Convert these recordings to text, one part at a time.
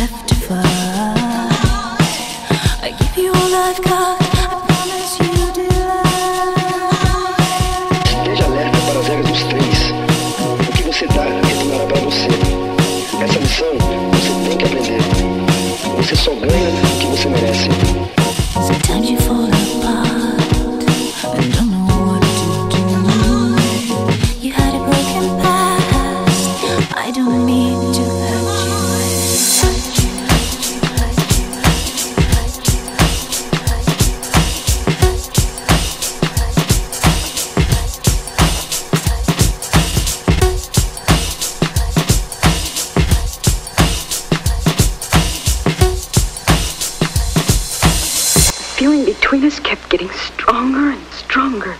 left far. I give you all I've got, I promise you delight. Esteja alerta para 0 dos 3. O que você dá retornará para você. Essa lição você tem que aprender. Você só ganha o que você merece. Sometimes you fall apart and don't know what to do. You had a broken past, I don't mean to hurt you. The feeling between us kept getting stronger and stronger.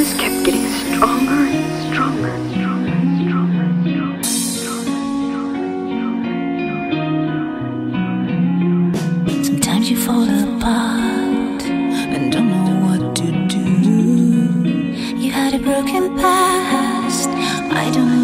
Just kept getting stronger and stronger and stronger. Sometimes you fall apart and don't know what to do. You had a broken past, I don't know.